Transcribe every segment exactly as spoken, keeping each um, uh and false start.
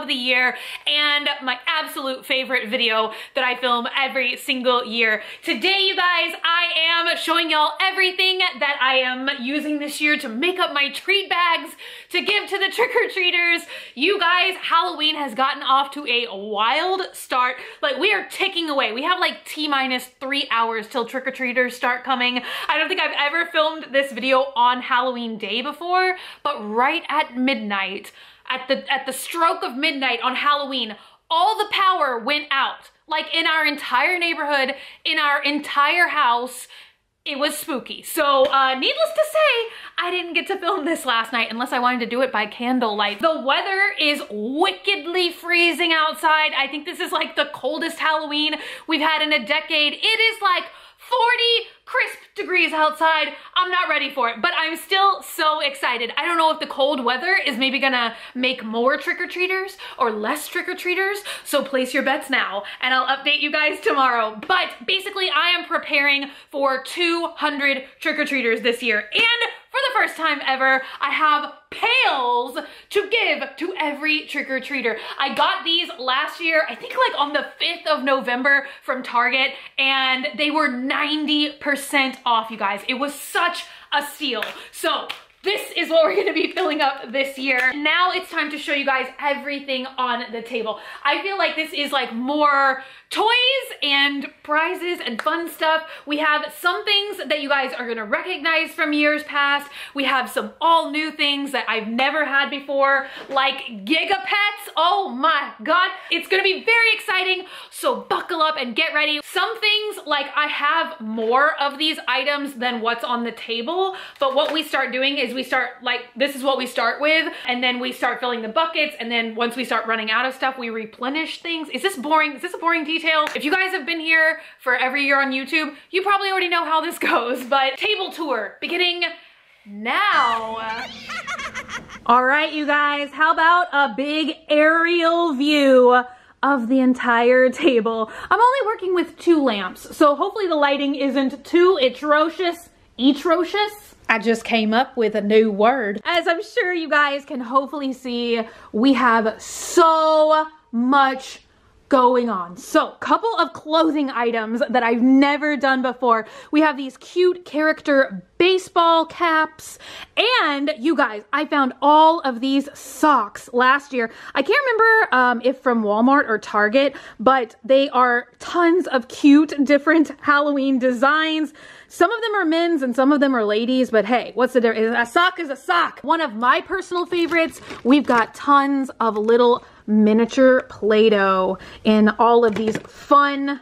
of the year and my absolute favorite video that I film every single year. Today, you guys, I am showing y'all everything that I am using this year to make up my treat bags to give to the trick-or-treaters. You guys, Halloween has gotten off to a wild start. Like, we are ticking away. We have like T-minus three hours till trick-or-treaters start coming. I don't think I've ever filmed this video on Halloween day before, but right at midnight, at the at the stroke of midnight on Halloween, all the power went out. Like, in our entire neighborhood, in our entire house, it was spooky. So uh, needless to say, I didn't get to film this last night unless I wanted to do it by candlelight. The weather is wickedly freezing outside. I think this is like the coldest Halloween we've had in a decade. It is like forty crisp degrees outside. I'm not ready for it, but I'm still so excited. I don't know if the cold weather is maybe gonna make more trick-or-treaters or less trick-or-treaters, so place your bets now, and I'll update you guys tomorrow. But basically, I am preparing for two hundred trick-or-treaters this year, and for the first time ever, I have pails to give to every trick-or-treater. I got these last year, I think like on the fifth of November from Target, and they were ninety percent off, you guys. It was such a steal. So this is what we're gonna be filling up this year. Now it's time to show you guys everything on the table. I feel like this is like more toys and prizes and fun stuff. We have some things that you guys are gonna recognize from years past. We have some all new things that I've never had before, like Gigapets. Oh my God. It's gonna be very exciting. So buckle up and get ready. Some things, like, I have more of these items than what's on the table, but what we start doing is we start, like, this is what we start with, and then we start filling the buckets, and then once we start running out of stuff, we replenish things. Is this boring? Is this a boring detail? If you guys have been here for every year on YouTube, you probably already know how this goes, but table tour beginning now. All right, you guys, how about a big aerial view of the entire table? I'm only working with two lamps, so hopefully the lighting isn't too atrocious. Atrocious? I just came up with a new word. As I'm sure you guys can hopefully see, we have so much going on. So, couple of clothing items that I've never done before. We have these cute character baseball caps, and you guys, I found all of these socks last year. I can't remember um, if from Walmart or Target, but they are tons of cute different Halloween designs. Some of them are men's and some of them are ladies, but hey, what's the difference? A sock is a sock. One of my personal favorites, we've got tons of little miniature Play-Doh in all of these fun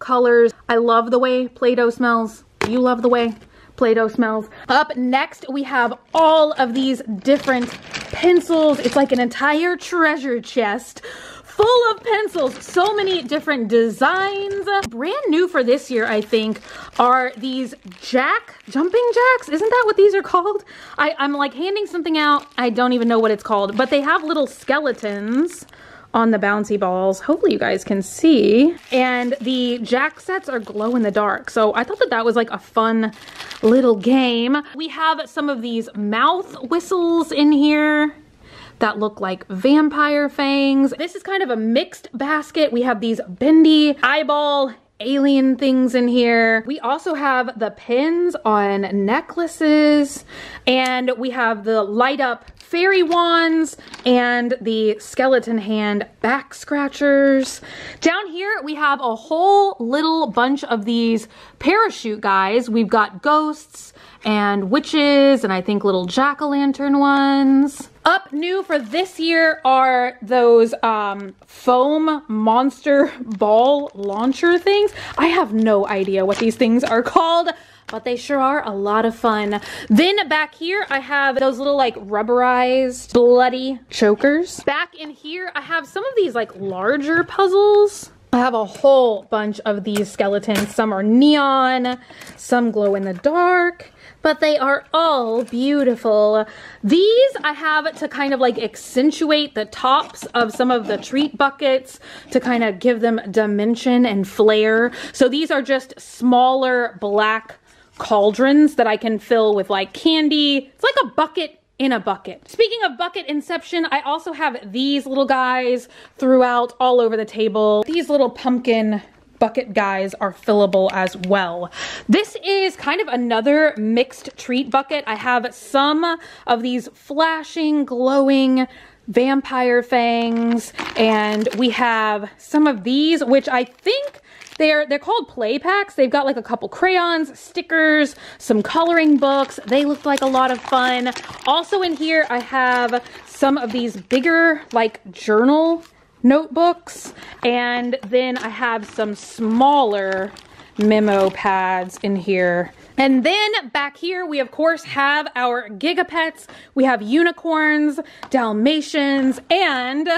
colors. I love the way Play-Doh smells. You love the way Play-Doh smells. Up next, we have all of these different pencils. It's like an entire treasure chest full of pencils. So many different designs. Brand new for this year, I think, are these jack, jumping jacks? Isn't that what these are called? I, I'm like handing something out. I don't even know what it's called, but they have little skeletons on the bouncy balls. Hopefully you guys can see. And the jack sets are glow in the dark. So I thought that that was like a fun little game. We have some of these mouth whistles in here that look like vampire fangs. This is kind of a mixed basket. We have these bendy eyeball alien things in here. We also have the pins on necklaces, and we have the light up fairy wands and the skeleton hand back scratchers. Down here, we have a whole little bunch of these parachute guys. We've got ghosts and witches, and I think little jack-o'-lantern ones. Up new for this year are those um, foam monster ball launcher things. I have no idea what these things are called, but they sure are a lot of fun. Then back here, I have those little like rubberized bloody chokers. Back in here, I have some of these like larger puzzles. I have a whole bunch of these skeletons. Some are neon, some glow in the dark, but they are all beautiful. These I have to kind of like accentuate the tops of some of the treat buckets to kind of give them dimension and flair. So these are just smaller black cauldrons that I can fill with like candy. It's like a bucket in a bucket. Speaking of bucket inception, I also have these little guys throughout all over the table. These little pumpkin bucket guys are fillable as well. This is kind of another mixed treat bucket. I have some of these flashing, glowing vampire fangs, and we have some of these, which I think They're, they're called play packs. They've got like a couple crayons, stickers, some coloring books. They look like a lot of fun. Also in here, I have some of these bigger like journal notebooks. And then I have some smaller memo pads in here. And then back here, we of course have our Gigapets. We have unicorns, Dalmatians, and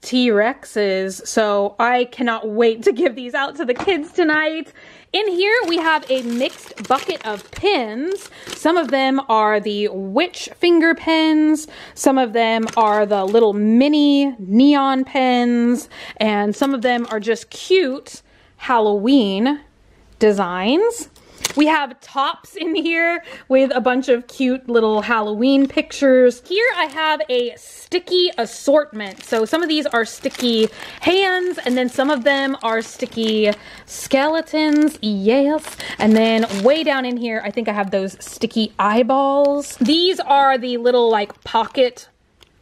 T-Rexes, so I cannot wait to give these out to the kids tonight. In here, we have a mixed bucket of pins. Some of them are the witch finger pins, some of them are the little mini neon pins, and some of them are just cute Halloween designs. We have tops in here with a bunch of cute little Halloween pictures. Here I have a sticky assortment. So some of these are sticky hands, and then some of them are sticky skeletons, yes. And then way down in here, I think I have those sticky eyeballs. These are the little like pocket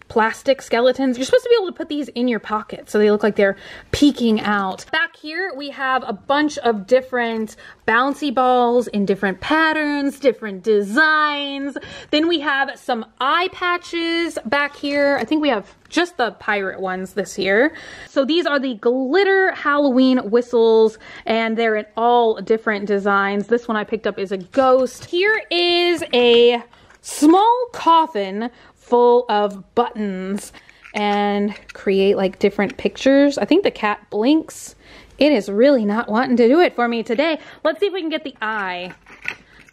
plastic skeletons. You're supposed to be able to put these in your pocket so they look like they're peeking out. Back here we have a bunch of different bouncy balls in different patterns, different designs. Then we have some eye patches back here. I think we have just the pirate ones this year. So these are the glitter Halloween whistles, and they're in all different designs. This one I picked up is a ghost. Here is a small coffin full of buttons, and create like different pictures. I think the cat blinks. It is really not wanting to do it for me today. Let's see if we can get the eye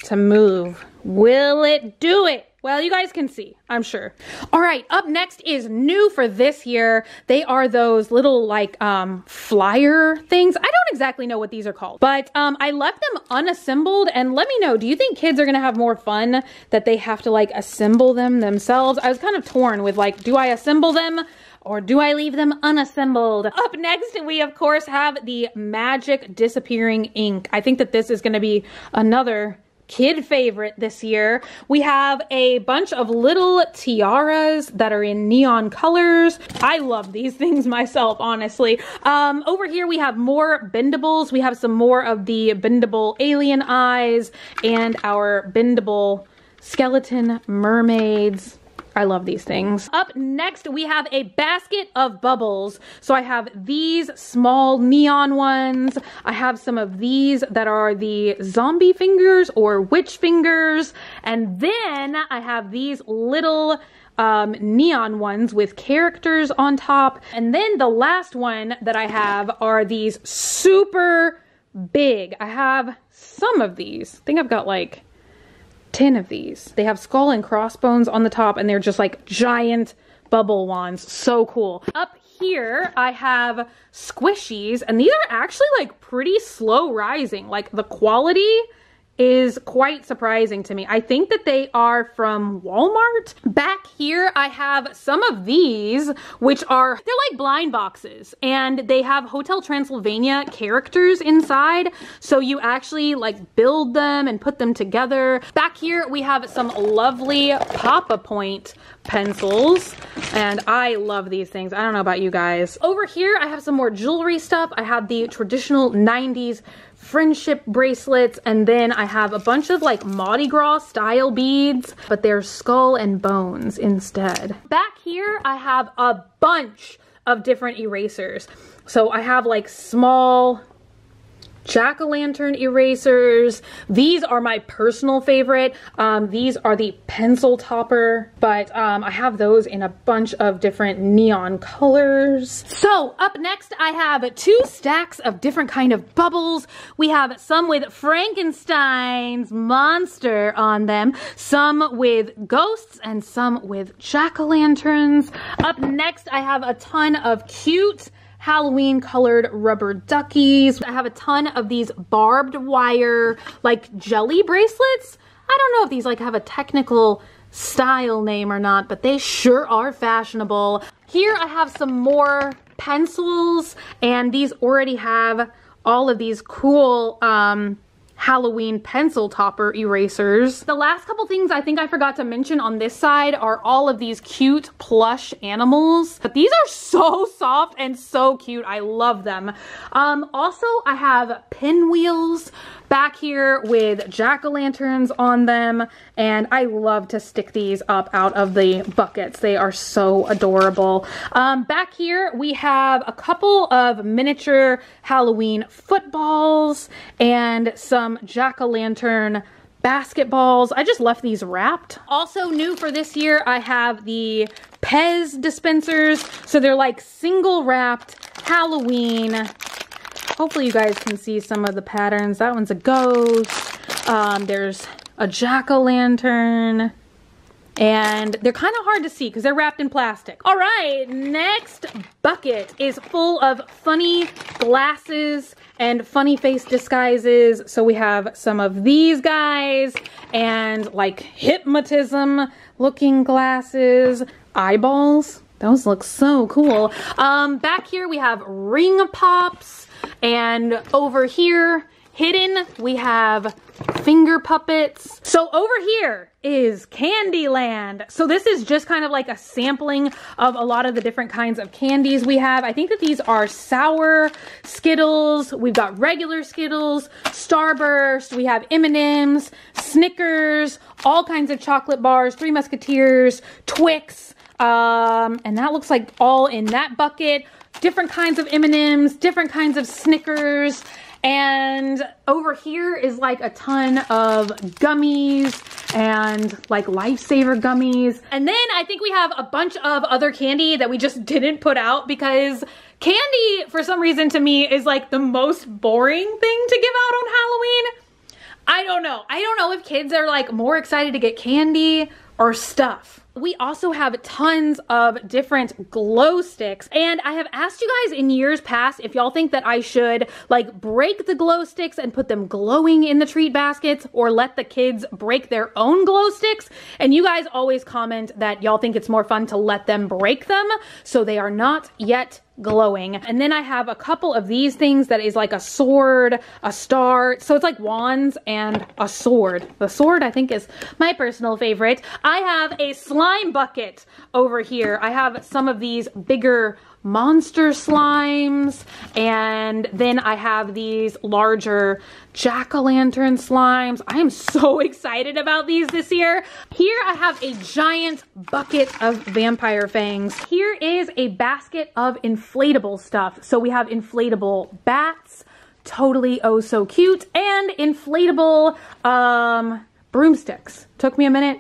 to move. Will it do it? Well, you guys can see, I'm sure. All right, up next is new for this year. They are those little like um, flyer things. I don't exactly know what these are called, but um, I left them unassembled. And let me know, do you think kids are gonna have more fun that they have to like assemble them themselves? I was kind of torn with like, do I assemble them or do I leave them unassembled? Up next, we of course have the magic disappearing ink. I think that this is gonna be another kid favorite this year. We have a bunch of little tiaras that are in neon colors. I love these things myself, honestly. Um, over here we have more bendables. We have some more of the bendable alien eyes and our bendable skeleton mermaids. I love these things. Up next, we have a basket of bubbles. So I have these small neon ones. I have some of these that are the zombie fingers or witch fingers. And then I have these little um, neon ones with characters on top. And then the last one that I have are these super big. I have some of these. I think I've got like ten of these. They have skull and crossbones on the top, and they're just like giant bubble wands. So cool. Up here I have squishies, and these are actually like pretty slow rising. Like the quality is quite surprising to me. I think that they are from Walmart. Back here I have some of these, which are, they're like blind boxes, and they have Hotel Transylvania characters inside. So you actually like build them and put them together. Back here we have some lovely Papa Point pencils, and I love these things. I don't know about you guys. Over here I have some more jewelry stuff. I have the traditional nineties friendship bracelets, and then I have a bunch of like Mardi Gras style beads, but they're skull and bones instead. Back here I have a bunch of different erasers. So I have like small jack-o'-lantern erasers. These are my personal favorite. Um, these are the pencil topper, but um, I have those in a bunch of different neon colors. So up next I have two stacks of different kind of bubbles. We have some with Frankenstein's monster on them, some with ghosts, and some with jack-o'-lanterns. Up next I have a ton of cute Halloween colored rubber duckies. I have a ton of these barbed wire like jelly bracelets. I don't know if these like have a technical style name or not, but they sure are fashionable. Here I have some more pencils, and these already have all of these cool um, Halloween pencil topper erasers. The last couple things I think I forgot to mention on this side are all of these cute plush animals. But these are so soft and so cute. I love them. Um, also, I have pinwheels back here with jack-o'-lanterns on them. And I love to stick these up out of the buckets. They are so adorable. Um, back here, we have a couple of miniature Halloween footballs and some jack-o'-lantern basketballs. I just left these wrapped. Also new for this year, I have the Pez dispensers. So they're like single wrapped Halloween. Hopefully you guys can see some of the patterns. That one's a ghost. Um, there's a jack-o'-lantern. And they're kind of hard to see because they're wrapped in plastic. All right, next bucket is full of funny glasses and funny face disguises. So we have some of these guys and like hypnotism looking glasses, eyeballs. Those look so cool. Um, back here we have ring pops, and over here hidden, we have finger puppets. So over here is Candyland. So this is just kind of like a sampling of a lot of the different kinds of candies we have. I think that these are sour Skittles. We've got regular Skittles, Starburst. We have M and M's, Snickers, all kinds of chocolate bars, Three Musketeers, Twix. Um, and that looks like all in that bucket. Different kinds of M and M's, different kinds of Snickers. And over here is like a ton of gummies and like lifesaver gummies. And then I think we have a bunch of other candy that we just didn't put out because candy, for some reason to me, is like the most boring thing to give out on Halloween. I don't know. I don't know if kids are like more excited to get candy or stuff. We also have tons of different glow sticks, and I have asked you guys in years past if y'all think that I should like break the glow sticks and put them glowing in the treat baskets or let the kids break their own glow sticks, and you guys always comment that y'all think it's more fun to let them break them, so they are not yet glowing. And then I have a couple of these things that is like a sword, a star, so it's like wands and a sword. The sword I think is my personal favorite. I have a slime bucket over here. I have some of these bigger monster slimes, and then I have these larger jack-o'-lantern slimes. I am so excited about these this year. Here I have a giant bucket of vampire fangs. Here is a basket of inflatable stuff. So we have inflatable bats, totally oh so cute, and inflatable um, broomsticks. Took me a minute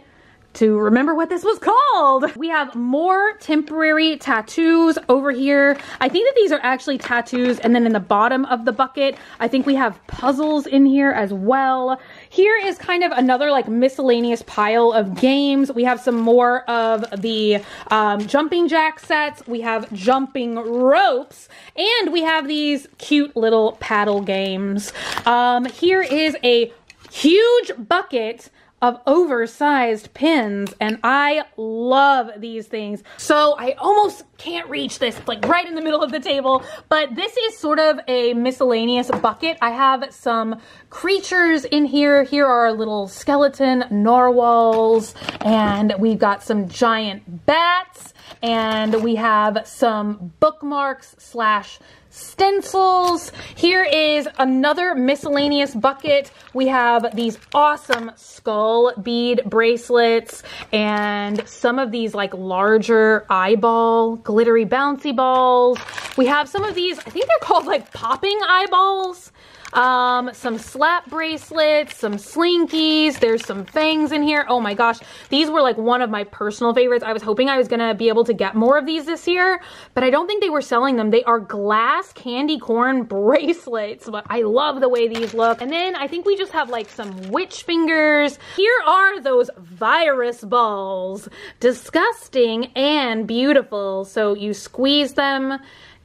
to remember what this was called. We have more temporary tattoos over here. I think that these are actually tattoos, and then in the bottom of the bucket, I think we have puzzles in here as well. Here is kind of another like miscellaneous pile of games. We have some more of the um, jumping jack sets. We have jumping ropes, and we have these cute little paddle games. Um, here is a huge bucket of oversized pins, and I love these things. So I almost can't reach this, like right in the middle of the table, but this is sort of a miscellaneous bucket. I have some creatures in here. Here are little skeleton narwhals, and we've got some giant bats, and we have some bookmarks slash stencils. Here is another miscellaneous bucket. We have these awesome skull bead bracelets and some of these like larger eyeball glittery bouncy balls. We have some of these, I think they're called like popping eyeballs. Um, some slap bracelets, some slinkies, there's some fangs in here. Oh my gosh, these were like one of my personal favorites. I was hoping I was gonna be able to get more of these this year, but I don't think they were selling them. They are glass candy corn bracelets, but I love the way these look. And then I think we just have like some witch fingers. Here are those virus balls. Disgusting and beautiful. So you squeeze them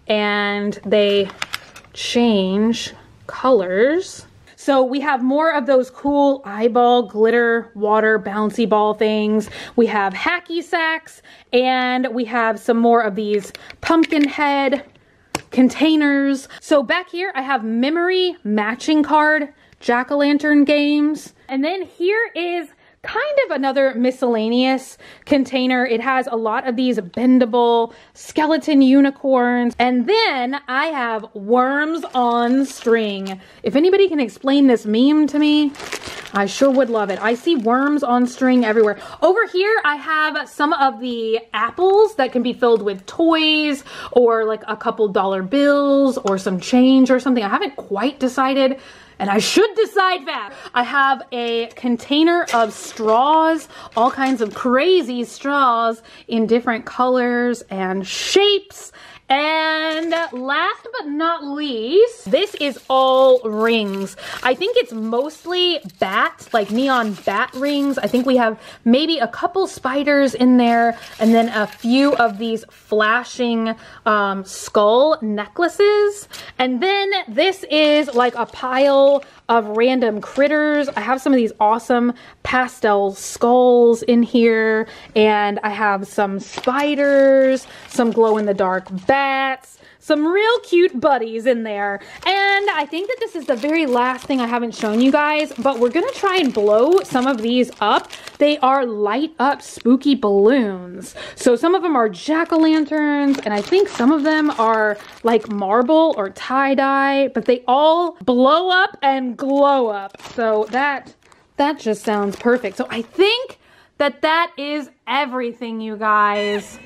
and they change colors. So we have more of those cool eyeball glitter water bouncy ball things. We have hacky sacks, and we have some more of these pumpkin head containers. So back here I have memory matching card jack-o'-lantern games. And then here is kind of another miscellaneous container. It has a lot of these bendable skeleton unicorns. And then I have worms on string. If anybody can explain this meme to me, I sure would love it. I see worms on string everywhere. Over here, I have some of the apples that can be filled with toys or like a couple dollar bills or some change or something. I haven't quite decided, and I should decide fast. I have a container of straws, all kinds of crazy straws in different colors and shapes. And last but not least, this is all rings. I think it's mostly bats, like neon bat rings. I think we have maybe a couple spiders in there, and then a few of these flashing um, skull necklaces. And then this is like a pile of random critters. I have some of these awesome pastel skulls in here, and I have some spiders, some glow-in-the-dark bats, Bats, some real cute buddies in there. And I think that this is the very last thing I haven't shown you guys, but we're gonna try and blow some of these up. They are light up spooky balloons. So some of them are jack-o'-lanterns, and I think some of them are like marble or tie-dye, but they all blow up and glow up. So that, that just sounds perfect. So I think that that is everything, you guys.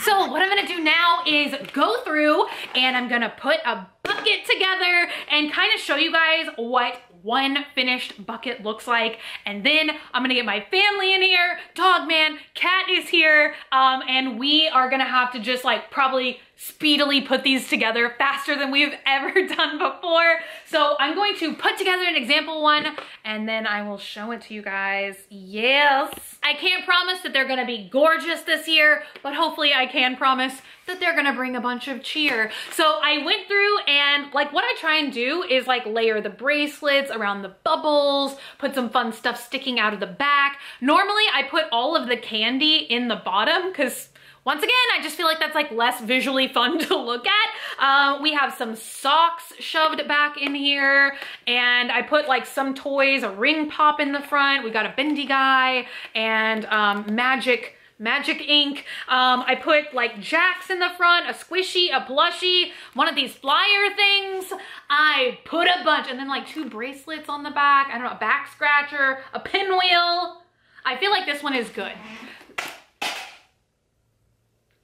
So what I'm gonna do now is go through and I'm gonna put a bucket together and kind of show you guys what one finished bucket looks like. And then I'm gonna get my family in here. Dog man, cat is here. Um, and we are gonna have to just like probably speedily put these together faster than we've ever done before. So I'm going to put together an example one and then I will show it to you guys. Yes. I can't promise that they're gonna be gorgeous this year, but hopefully I can promise that they're gonna bring a bunch of cheer. So I went through and like what I try and do is like layer the bracelets around the bubbles, put some fun stuff sticking out of the back. Normally I put all of the candy in the bottom because once again, I just feel like that's like less visually fun to look at. Uh, we have some socks shoved back in here, and I put like some toys, a ring pop in the front. We got a bendy guy and um, magic Magic ink. Um, I put like jacks in the front, a squishy, a plushie, one of these flyer things. I put a bunch, and then like two bracelets on the back. I don't know, a back scratcher, a pinwheel. I feel like this one is good.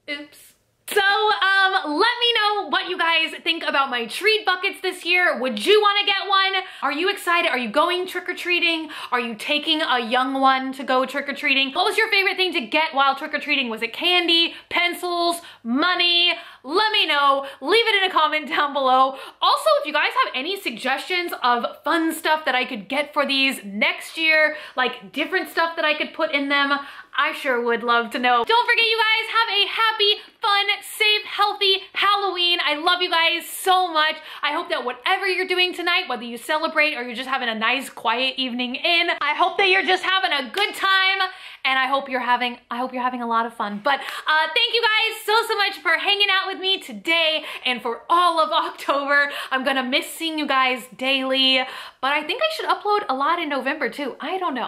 Oops. So um, let me know what you guys think about my treat buckets this year. Would you want to get one? Are you excited? Are you going trick-or-treating? Are you taking a young one to go trick-or-treating? What was your favorite thing to get while trick-or-treating? Was it candy, pencils, money? Let me know. Leave it in a comment down below. Also, if you guys have any suggestions of fun stuff that I could get for these next year, like different stuff that I could put in them, I sure would love to know. Don't forget, you guys, have a happy, fun, safe, healthy Halloween. I love you guys so much. I hope that whatever you're doing tonight, whether you celebrate or you're just having a nice, quiet evening in, I hope that you're just having a good time, and I hope you're having, I hope you're having a lot of fun. But uh, thank you guys so, so much for hanging out with me today and for all of October. I'm gonna miss seeing you guys daily, but I think I should upload a lot in November too. I don't know.